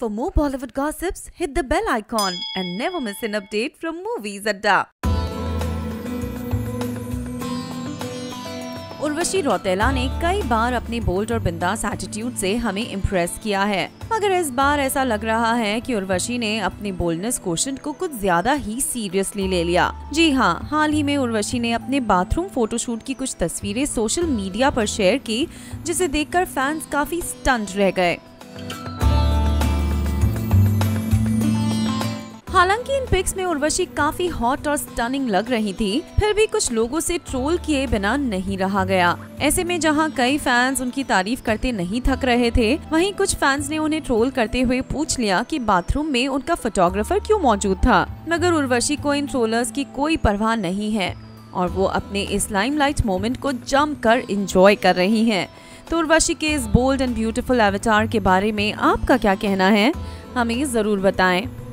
For more Bollywood gossips, hit the bell icon and never miss an update from Movies Adda. Urvashi Rautela ने कई बार अपने bold और बिंदास attitude से हमें इम्प्रेस किया है, मगर इस बार ऐसा लग रहा है कि उर्वशी ने अपने बोल्डनेस क्वेश्चन को कुछ ज्यादा ही सीरियसली ले लिया। जी हाँ, हाल ही में उर्वशी ने अपने बाथरूम फोटोशूट की कुछ तस्वीरें सोशल मीडिया पर शेयर की, जिसे देखकर फैंस काफी स्टंट रह गए। हालांकि इन पिक्स में उर्वशी काफी हॉट और स्टनिंग लग रही थी, फिर भी कुछ लोगों से ट्रोल किए बिना नहीं रहा गया। ऐसे में जहां कई फैंस उनकी तारीफ करते नहीं थक रहे थे, वहीं कुछ फैंस ने उन्हें ट्रोल करते हुए पूछ लिया कि बाथरूम में उनका फोटोग्राफर क्यों मौजूद था। मगर उर्वशी को इन ट्रोलर्स की कोई परवाह नहीं है और वो अपने इस लाइमलाइट मोमेंट को जमकर एंजॉय कर रही हैं। तो उर्वशी के इस बोल्ड एंड ब्यूटीफुल एवतार के बारे में आपका क्या कहना है, हमें जरूर बताएं।